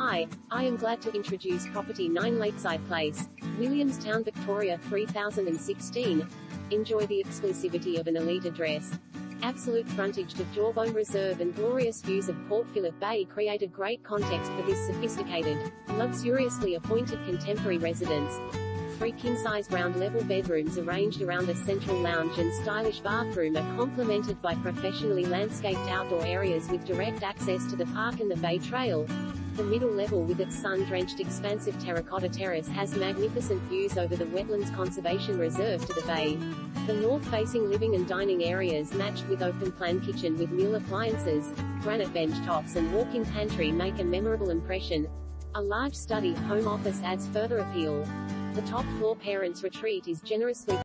Hi, I am glad to introduce Property 9 Lakeside Place, Williamstown, Victoria 3016. Enjoy the exclusivity of an elite address. Absolute frontage to Jawbone Reserve and glorious views of Port Phillip Bay create a great context for this sophisticated, luxuriously appointed contemporary residence. 3 king-size round-level bedrooms arranged around a central lounge and stylish bathroom are complemented by professionally landscaped outdoor areas with direct access to the park and the Bay Trail. The middle level with its sun-drenched expansive terracotta terrace has magnificent views over the Wetlands Conservation Reserve to the bay. The north-facing living and dining areas matched with open-plan kitchen with Miele appliances, granite bench tops and walk-in pantry make a memorable impression. A large study home office adds further appeal. The top floor parents' retreat is generously